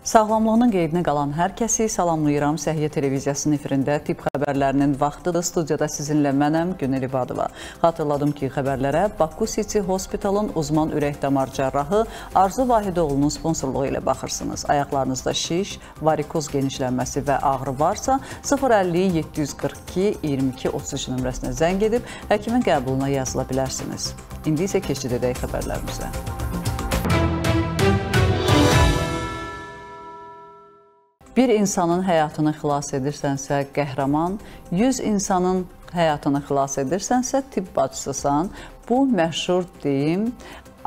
Sağlamlığının qeydinə qalan hər kəsi salamlayıram. Səhiyyə televiziyasının efirində tibb xəbərlərinin vaxtıdır. Studiyada sizinlə mənəm Gönül İbadova. Xatırladım ki, xəbərlərə Baku City Hospitalın uzman ürək-damar cərrahı Arzu Vahidoğlunun sponsorluğu ilə baxırsınız. Ayaqlarınızda şiş, varikoz genişlənməsi və ağrı varsa 050-742-2233 nömrəsinə zəng edib həkimin qəbuluna yazıla bilərsiniz. İndi isə keçid edək xəbərlərimizə. Bir insanın həyatını xilas edirsənsə qəhrəman, 100 insanın həyatını xilas edirsənsə tibb bacısısan, bu məşhur deyim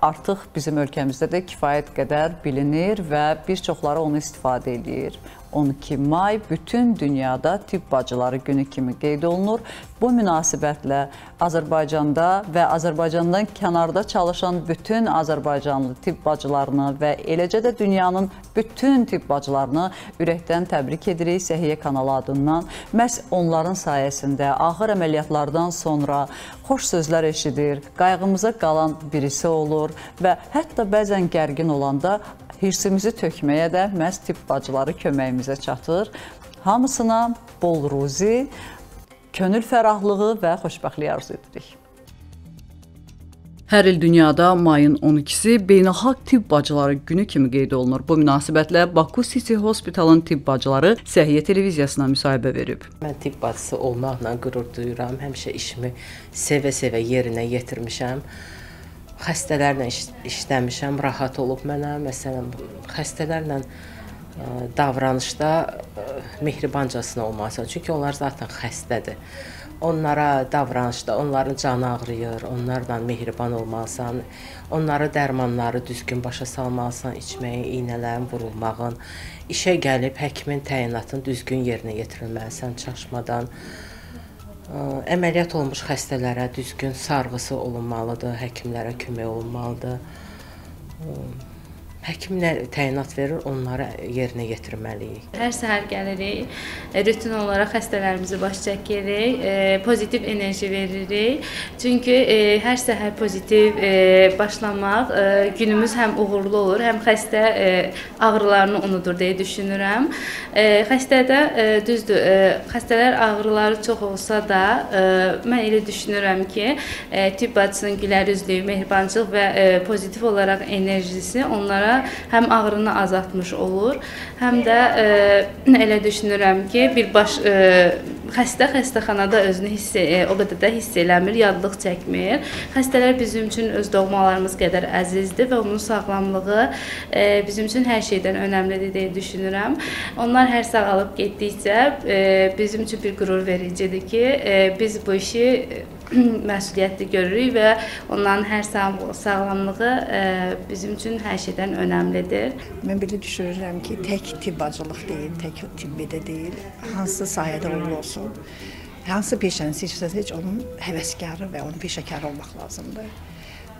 artıq bizim ölkəmizdə də kifayət qədər bilinir və bir çoxları onu istifadə edir. 12 may bütün dünyada tibb bacıları günü kimi qeyd olunur. Bu münasibətlə Azərbaycanda və Azərbaycandan kənarda çalışan bütün azərbaycanlı tibb bacılarını və eləcə də dünyanın bütün tibb bacılarını ürəkdən təbrik edirik Səhiyyə kanalı adından. Məhz onların sayəsində ağır əməliyyatlardan sonra xoş sözlər eşidir, qayğımıza qalan birisi olur və hətta bəzən gərgin olanda hirsimizi tökməyə də məhz tibb bacıları köməyimizə çatır. Hamısına bol ruzi, könül fərahlığı və xoşbəxtliyi arzu edirik. Hər il dünyada mayın 12-si Beynəlxalq Tibb Bacıları günü kimi qeyd olunur. Bu münasibətlə Baku City Hospitalın tibb bacıları Səhiyyə televiziyasına müsahibə verib. Mən tibb bacısı olmaqla qürur duyuram. Həmişə işimi sevə-sevə yerinə yetirmişəm. Xəstələrlə işləmişəm, rahat olub mənə. Məsələn, xəstələrlə davranışda mehribancasına olmasın. Çünki onlar zaten xəstədir. Onlara davranışda, onların canı ağrıyır, onlarla mehriban olmalısan, onlara dərmanları düzgün başa salmalısan, içməyin, iynələrin, vurulmağın, işə gəlib həkimin təyinatını düzgün yerinə yetirilməlisən, çaşmadan. Əməliyyat olmuş xəstələrə düzgün sarğısı olunmalıdır, həkimlərə kömək olunmalıdır. Həkim nə təyinat verir, onları yerinə yetirməliyik. Hər səhər gəlirik, rutin olaraq xəstələrimizi baş çəkirik, pozitiv enerji veririk. Çünki hər səhər pozitiv başlamaq günümüz həm uğurlu olur, həm xəstə ağrılarını unudur deyə düşünürəm. Xəstədə düzdür, xəstələr ağrıları çox olsa da, mən elə düşünürəm ki, tibb bacısının gülərüzlüyü, mehribançılıq və pozitiv olaraq enerjisi onlara həm ağrını azaltmış olur, həm də elə düşünürəm ki, xəstə xəstəxanada özünü o qədər də hiss eləmir, yadlıq çəkmir. Xəstələr bizim üçün öz doğmalarımız qədər əzizdir və onun sağlamlığı bizim üçün hər şeydən önəmlidir deyə düşünürəm. Onlar hər sağalıb getdikcə bizim üçün bir qürur vericidir ki, biz bu işi məsuliyyətli görürük və onların hər sağlamlığı bizim üçün hər şeydən önəmlidir. Mən belə düşünürəm ki, tək tibb bacılıq deyil, tək tibbi də deyil, hansı sahədə olur olsun, hansı peşəni seçirsə heç onun həvəskarı və onun peşəkarı olmaq lazımdır.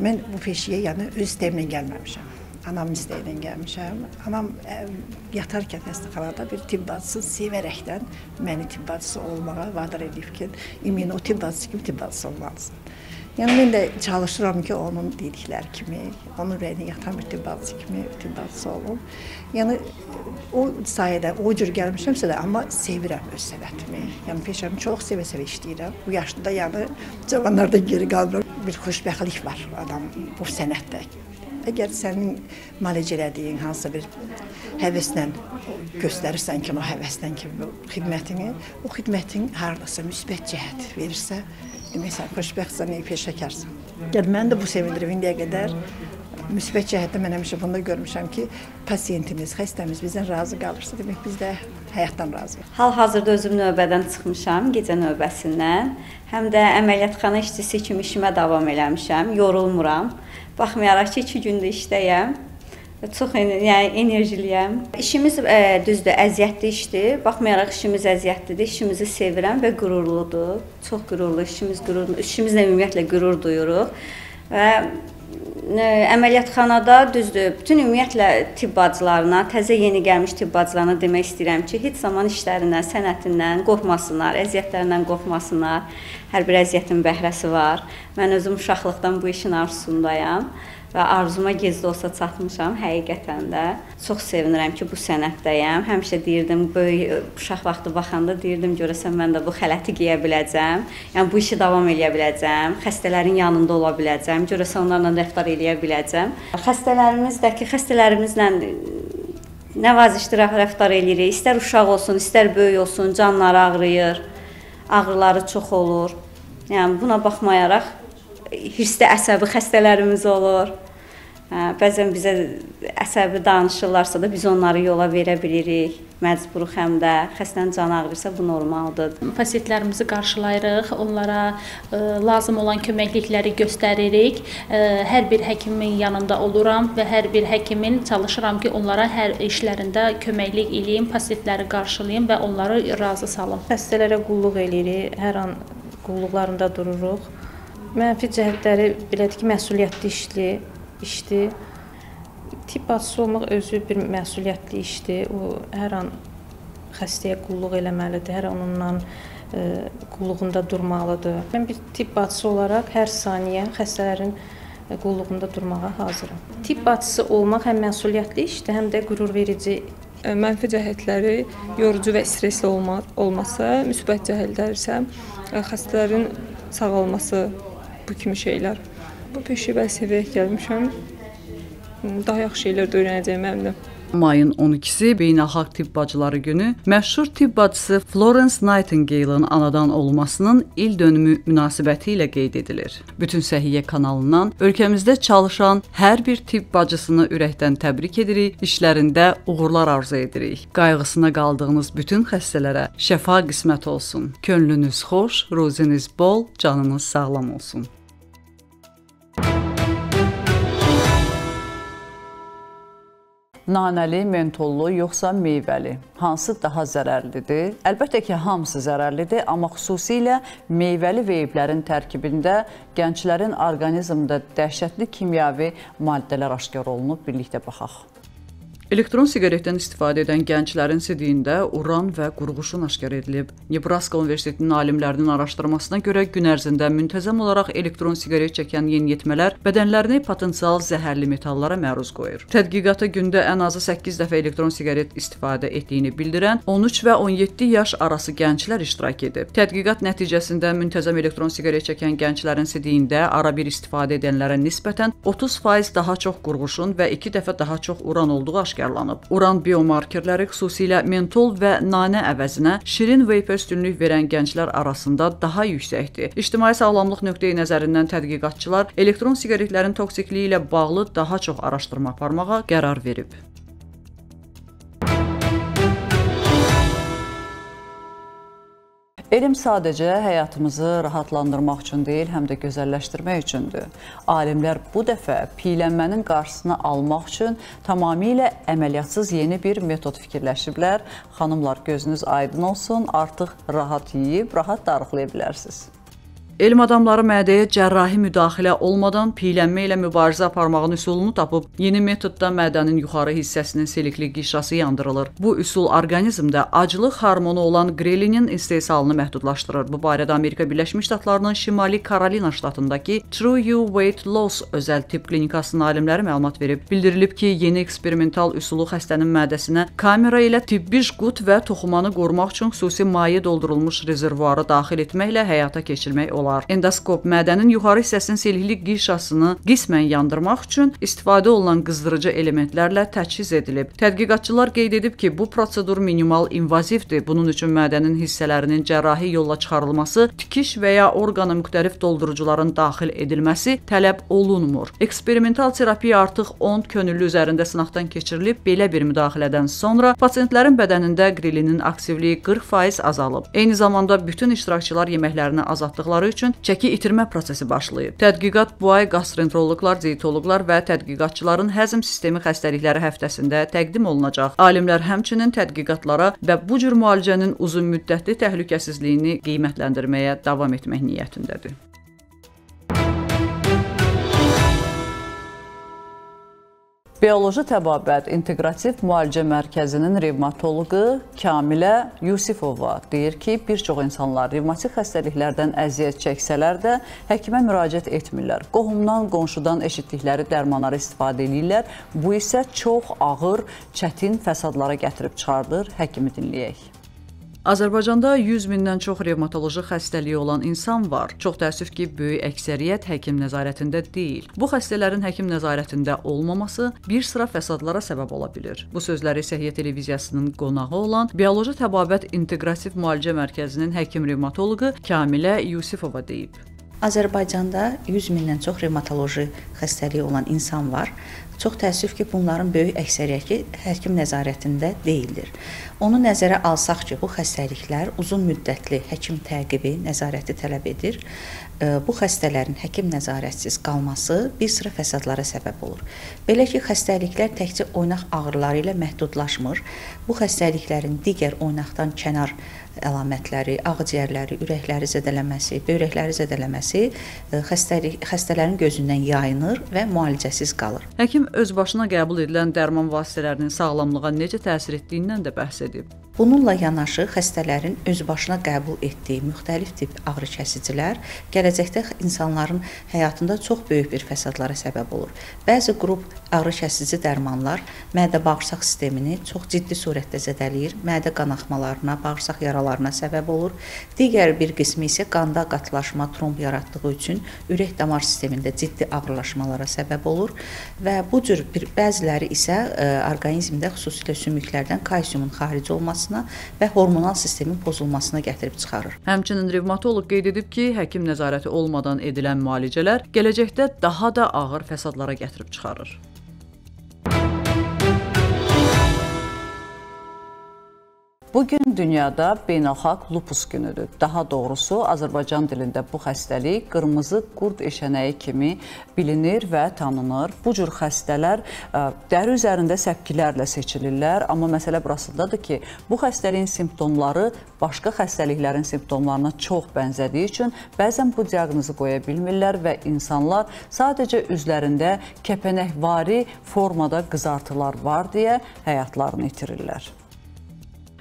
Mən bu peşəyə yəni öz istəyimlə gəlməmişəm, anam istəyimlə gəlmişəm. Anam yatarkən xəstəxanada bir tibb bacısını sevərəkdən məni tibb bacısı olmağa vadar edib ki, imin o tibb bacısı kimi tibb bacısı olmalısın. Yəni, mən də çalışıram ki, onun dedikləri kimi, onun rəyinə yatan bir tibb bacısı kimi tibb bacısı olun. Yəni, o sayədə o cür gəlmişəmsə də, amma sevirəm öz sənətimi. Yəni, peşəmi çox sevə-sevə işləyirəm. Bu yaşda, yəni, cavanlarda geri qalmıram. Bir xoşbəxtlik var adam bu sənətdə. Əgər sənin müalicə elədiyin hansısa bir həvəslə göstərirsən ki, o həvəslə ki, xidmətini, o xidmətin haradasa müsbət cəhət verirsə, demək sən xoşbəxtsən, peşəkarsan. Mən də bu sevindirim indiyə qədər müsbət cəhətdə mən həmişə bunu görmüşəm ki, pasiyentimiz, xəstəmiz bizdən razı qalırsa, demək biz də həyatdan razıyıq. Hal-hazırda özüm növbədən çıxmışam, gecə növbəsindən. Həm də əməliyyatxana işçisi kimi işimə davam eləmişəm, yorulmuram. Baxmayaraq ki, 2 gündə işləyəm. Çox enerjiliyəm. İşimiz düzdür, əziyyətli işdir. Baxmayaraq işimiz əziyyətlidir, işimizi sevirəm və qürurludur. Çox qürurlu, işimizlə ümumiyyətlə qürur duyuruq. Və əməliyyatxanada düzdür, bütün ümumiyyətlə tibb bacılarına, təzə yeni gəlmiş tibb bacılarına demək istəyirəm ki, heç zaman işlərindən, sənətindən qorxmasınlar, əziyyətlərindən qorxmasınlar. Hər bir əziyyətin bəhrəsi var. Mən özüm uşaqlıqdan bu işin arzusundayam. və arzuma gec də olsa çatmışam həqiqətən də. Çox sevinirəm ki, bu sənətdəyəm. Həmişə deyirdim, böyük uşaq vaxtı baxanda deyirdim, görəsən mən də bu xələti geyə biləcəm, yəni bu işi davam eləyə biləcəm, xəstələrin yanında ola biləcəm, görəsən onlarla rəftar eləyə biləcəm. Xəstələrimizlə nəvazişli rəftar eləyirik, istər uşaq olsun, istər böyük olsun, canları ağrıyır, ağrıları çox olur. Yəni buna baxmayaraq hirsli əsəbi xəstələrimiz olur. Bəzən bizə əsəbi danışırlarsa da biz onları yola verə bilirik. Məcburuq həm də xəstənin canı ağrırsa bu normaldır. Pasientlərimizi qarşılayırıq, onlara lazım olan köməklikləri göstəririk. Hər bir həkimin yanında oluram və hər bir həkimin çalışıram ki, onlara hər işlərində köməklik eləyim, pasientləri qarşılayım və onları razı salım. Xəstələrə qulluq eləyirik, hər an qulluqlarında dururuq. Mənfi cəhətləri belədir ki, məsuliyyətli işdir. Tibb bacısı olmaq özü bir məsuliyyətli işdir. O, hər an xəstəyə qulluq eləməlidir, hər an onların qulluğunda durmalıdır. Mən bir tibb bacısı olaraq hər saniyə xəstələrin qulluğunda durmağa hazıram. Tibb bacısı olmaq həm məsuliyyətli işdir, həm də qürur verici. Mənfi cəhətləri yorucu və stresli olması, müsbət cəhətlər isə xəstələrin sağalması, bu kimi şeylər. Bu peşəyə və səviyyəyə gəlmişəm. Daha yaxşı şeylər də öyrənəcəyəm əminəm. Mayın 12-si Beynəlxalq Tibb Bacıları Günü məşhur tibb bacısı Florence Nightingale-ın anadan olmasının il dönümü münasibəti ilə qeyd edilir. Bütün Səhiyyə kanalından ölkəmizdə çalışan hər bir tibb bacısını ürəkdən təbrik edirik, işlərində uğurlar arzu edirik. Qayğısına qaldığınız bütün xəstələrə şəfa qismət olsun. Könlünüz xoş, ruziniz bol, canınız sağlam olsun. Nanəli, mentollu, yoxsa meyvəli? Hansı daha zərərlidir? Əlbəttə ki, hamısı zərərlidir, amma xüsusilə meyvəli veyiblərin tərkibində gənclərin orqanizmdə dəhşətli kimyəvi maddələr aşkar olunub. Birlikdə baxaq. Elektron siqaretdən istifadə edən gənclərin sidiyində uran və qurğuşun aşkar edilib. Nebraska Universitetinin alimlərinin araşdırmasına görə gün ərzində müntəzəm olaraq elektron siqaret çəkən yeniyetmələr bədənlərini potensial zəhərli metallara məruz qoyur. Tədqiqata gündə ən azı 8 dəfə elektron siqaret istifadə etdiyini bildirən 13 və 17 yaş arası gənclər iştirak edib. Tədqiqat nəticəsində müntəzəm elektron siqaret çəkən gənclərin sidiyində ara bir istifadə edənlərə nisbətən 30% daha çox qurğuşun və 2 dəfə daha çox uran olduğu aşkar edilib. Uran biomarkerləri xüsusilə mentol və nanə əvəzinə şirin veypə üstünlük verən gənclər arasında daha yüksəkdir. İctimai sağlamlıq nöqteyi nəzərindən tədqiqatçılar elektron siqaretlərin toksikliyi ilə bağlı daha çox araşdırma aparmağa qərar verib. Elm sadəcə həyatımızı rahatlandırmaq üçün deyil, həm də gözəlləşdirmək üçündür. Alimlər bu dəfə piylənmənin qarşısını almaq üçün tamamilə əməliyyatsız yeni bir metod fikirləşiblər. Xanımlar, gözünüz aydın olsun, artıq rahat yeyib, rahat darıxlaya bilərsiniz. Elm adamları mədəyə cərrahi müdaxilə olmadan piylənmə ilə mübarizə aparmağın üsulunu tapıb. Yeni metodda mədənin yuxarı hissəsinin silikli qişası yandırılır. Bu üsul orqanizmdə acılıq hormonu olan grelinin istehsalını məhdudlaşdırır. Bu barədə Amerika Birləşmiş Ştatlarının Şimali Karolina ştatındakı True You Weight Loss özəl tibb klinikasının alimləri məlumat verib. Bildirilib ki, yeni eksperimental üsulu xəstənin mədəsinə kamera ilə tibbi qut və toxumanı qorumaq üçün xüsusi maye doldurulmuş rezervuarı daxil etməklə həyata keçirmək olur. Endoskop mədənin yuxarı hissəsinin silikli qişasını qismən yandırmaq üçün istifadə olunan qızdırıcı elementlərlə təchiz edilib. Tədqiqatçılar qeyd edib ki, bu prosedur minimal invazivdir. Bunun üçün mədənin hissələrinin cərrahi yolla çıxarılması, tikiş və ya orqana müxtəlif doldurucuların daxil edilməsi tələb olunmur. Eksperimental terapiya artıq 10 könüllü üzərində sınaqdan keçirilib. Belə bir müdaxilədən sonra pasientlərin bədənində grelinin aktivliyi 40% azalıb. Eyni zamanda bütün iştirakçılar yeməklərini azaltdıqları üçün çəki itirmə prosesi başlayıb. Tədqiqat bu ay gastroenteroloqlar, diyetoloqlar və tədqiqatçıların həzm sistemi xəstəlikləri həftəsində təqdim olunacaq. Alimlər həmçinin tədqiqatlara və bu cür müalicənin uzunmüddətli təhlükəsizliyini qiymətləndirməyə davam etmək niyyətindədir. Bioloji Təbabət İnteqrativ Müalicə Mərkəzinin revmatoloqu Kamilə Yusifova deyir ki, bir çox insanlar revmatik xəstəliklərdən əziyyət çəksələr də həkimə müraciət etmirlər. Qohumdan, qonşudan eşitdikləri dərmanları istifadə edirlər. Bu isə çox ağır, çətin fəsadlara gətirib çıxardır. Həkimi dinləyək. Azərbaycanda 100 mindən çox revmatoloji xəstəliyi olan insan var. Çox təəssüf ki, böyük əksəriyyət həkim nəzarətində deyil. Bu xəstələrin həkim nəzarətində olmaması bir sıra fəsadlara səbəb ola bilir. Bu sözləri Səhiyyə Televiziyasının qonağı olan Bioloji Təbabət İnteqrativ Müalicə Mərkəzinin həkim revmatoloqu Kamilə Yusifova deyib. Azərbaycanda 100 mindən çox revmatoloji xəstəliyi olan insan var. Çox təəssüf ki, bunların böyük əksəriyyəti həkim nəzarətində deyildir. Onu nəzərə alsaq ki, bu xəstəliklər uzun müddətli həkim təqibi, nəzarəti tələb edir. Bu xəstələrin həkim nəzarətsiz qalması bir sıra fəsadlara səbəb olur. Belə ki, xəstəliklər təkcə oynaq ağrıları ilə məhdudlaşmır. Bu xəstəliklərin digər oynaqdan kənar əlamətləri, ağciyərləri, ürəkləri zədələnməsi, böyrəkləri zədələnməsi xəstələrin gözündən yayınır və müalicəsiz qalır. Həkim öz başına qəbul edilən dərman vasitələrinin sağlamlığa necə təsir etdiyindən də bəhs edib. Bununla yanaşı xəstələrin öz başına qəbul etdiyi müxtəlif tip ağrıkəsicilər gələcəkdə insanların həyatında çox böyük bir fəsadlara səbəb olur. Bəzi qrup ağrıkəsici dərmanlar mədə-bağırsaq sistemini çox ciddi surətdə zədələyir, mədə qanaxmalarına, bağırsaq yaralarına səbəb olur. Digər bir qismi isə qanda qatlaşma, tromb yaratdığı üçün ürək damar sistemində ciddi ağrılaşmalara səbəb olur və bu cür bəziləri isə orqanizmdə xüsusilə sümüklərdən kalsiumun xarici olması və hormonal sistemin pozulmasına gətirib çıxarır. Həmçinin revmatoloq qeyd edib ki, həkim nəzarəti olmadan edilən müalicələr gələcəkdə daha da ağır fəsadlara gətirib çıxarır. Bugün dünyada beynəlxalq lupus günüdür. Daha doğrusu, Azərbaycan dilində bu xəstəlik qırmızı qurd eşənəyi kimi bilinir və tanınır. Bu cür xəstələr dəri üzərində səpkilərlə seçilirlər. Amma məsələ burasındadır ki, bu xəstəliyin simptomları başqa xəstəliklərin simptomlarına çox bənzədiyi üçün bəzən bu diaqnozu qoya bilmirlər və insanlar sadəcə üzlərində kəpənəkvari formada qızartılar var deyə həyatlarını itirirlər.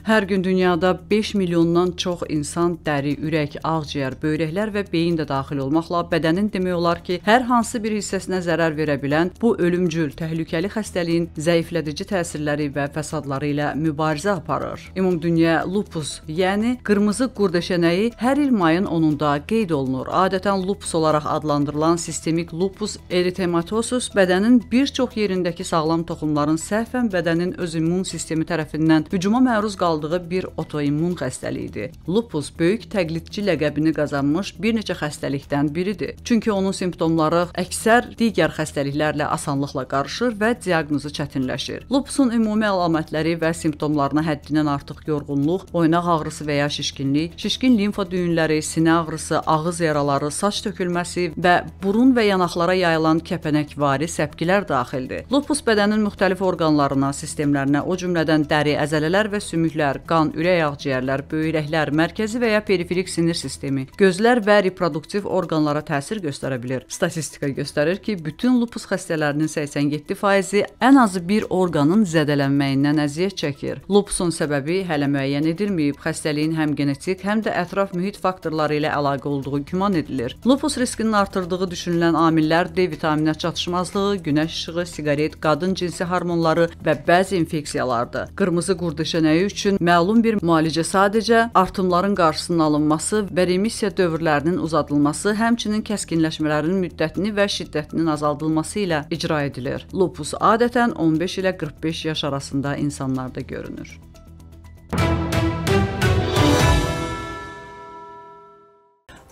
Hər gün dünyada 5 milyondan çox insan dəri, ürək, ağciyər, böyrəklər və beyin də daxil olmaqla bədənin demək olar ki, hər hansı bir hissəsinə zərər verə bilən bu ölümcül, təhlükəli xəstəliyin zəiflədici təsirləri və fəsadları ilə mübarizə aparır. Ümumdünya lupus, yəni qırmızı qurd eşənəyi hər il mayın 10-da qeyd olunur. Adətən lupus olaraq adlandırılan sistemik lupus eritematosus bədənin bir çox yerindəki sağlam toxumların səhvən bədənin öz immun sistemi tərəfindən hücuma məruz qalır. Aldığı bir otoimmun xəstəliyidir. Lupus böyük təqlidçi ləqəbini qazanmış bir neçə xəstəlikdən biridir. Çünki onun simptomları əksər digər xəstəliklərlə asanlıqla qarışır və diaqnozu çətinləşir. Lupusun ümumi əlamətləri və simptomlarına həddindən artıq yorğunluq, oynaq ağrısı və ya şişkinlik, şişkin limfa düyünləri, sinə ağrısı, ağız yaraları, saç tökülməsi və burun və yanaqlara yayılan kəpənəkvari səpkilər daxildir. Lupus bədənin müxtəlif orqanlarına, sistemlərinə, o cümlədən dəri, əzələlər və sümüklər, qan, ürək ağciyərlər, böyrəklər, mərkəzi və ya periferik sinir sistemi, gözlər və reproduktiv orqanlara təsir göstərə bilir. Statistika göstərir ki, bütün lupus xəstələrinin 87%-i ən azı bir orqanın zədələnməyindən əziyyət çəkir. Lupusun səbəbi hələ müəyyən edilməyib. Xəstəliyin həm genetik, həm də ətraf mühit faktorları ilə əlaqə olduğu güman edilir. Lupus riskinin artırdığı düşünülən amillər D vitamininə çatışmazlığı, günəş işığı, siqaret, qadın cinsi hormonları və bəzi infeksiyalardır. Qırmızı qurd eşənəyi üçün məlum bir müalicə sadəcə artımların qarşısının alınması və remisiya dövrlərinin uzadılması, həmçinin kəskinləşmələrin müddətini və şiddətinin azaldılması ilə icra edilir. Lupus adətən 15 ilə 45 yaş arasında insanlarda görünür.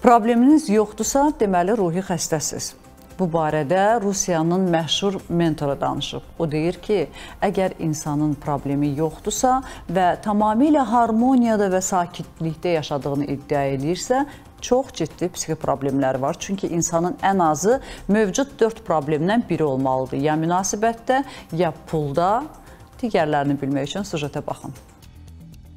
Probleminiz yoxdursa, deməli ruhi xəstəsiz. Bu barədə Rusiyanın məşhur mentoru danışıb. O deyir ki, əgər insanın problemi yoxdursa və tamamilə harmoniyada və sakitlikdə yaşadığını iddia edirsə, çox ciddi psixi problemləri var. Çünki insanın ən azı mövcud 4 problemdən biri olmalıdır. Ya münasibətdə, ya pulda. Digərlərini bilmək üçün süjetə baxın.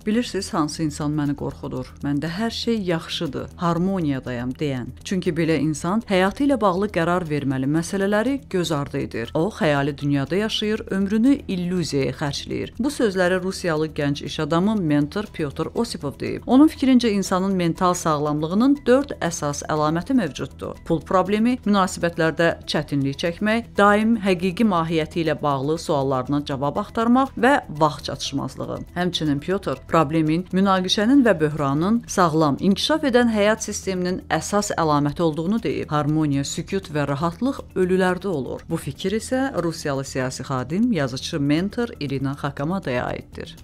Bilirsiniz, hansı insan məni qorxudur, məndə hər şey yaxşıdır, harmoniyadayam deyən. Çünki belə insan həyatı ilə bağlı qərar verməli məsələləri göz ardı edir. O, xəyali dünyada yaşayır, ömrünü illüziyaya xərcləyir. Bu sözləri Rusiyalı gənc iş adamı mentor Piotr Osipov deyib. Onun fikrincə insanın mental sağlamlığının 4 əsas əlaməti mövcuddur. Pul problemi, münasibətlərdə çətinlik çəkmək, daim həqiqi mahiyyəti ilə bağlı suallarına cavab axtarmaq və vaxt çatışmazlığı. Həmçinin Piotr problemin, münaqişənin və böhranın sağlam, inkişaf edən həyat sisteminin əsas əlaməti olduğunu deyib. Harmoniya, sükut və rahatlıq ölülərdə olur. Bu fikir isə Rusiyalı siyasi xadim, yazıcı mentor Irina Xakamadaya aiddir.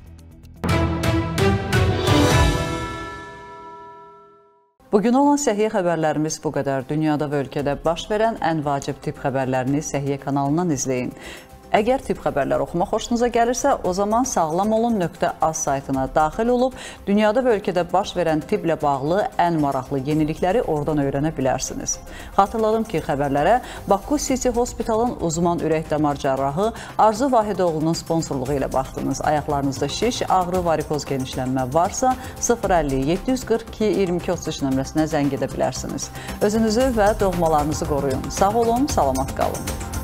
Bugün olan səhiyyə xəbərlərimiz bu qədər. Dünyada və ölkədə baş verən ən vacib tibb xəbərlərini səhiyyə kanalından izləyin. Əgər tibb xəbərlər oxumaq xoşunuza gəlirsə, o zaman sağlamolun.az saytına daxil olub, dünyada və ölkədə baş verən tibblə bağlı ən maraqlı yenilikləri oradan öyrənə bilərsiniz. Xatırladım ki, xəbərlərə Baku City Hospitalın uzman ürək-damar cərrahı Arzu Vahidoğlunun sponsorluğu ilə baxdınız. Ayaqlarınızda şiş, ağrı, varikoz genişlənmə varsa 050-742-2233 nömrəsinə zəng edə bilərsiniz. Özünüzü və doğmalarınızı qoruyun. Sağ olun, salamat qalın.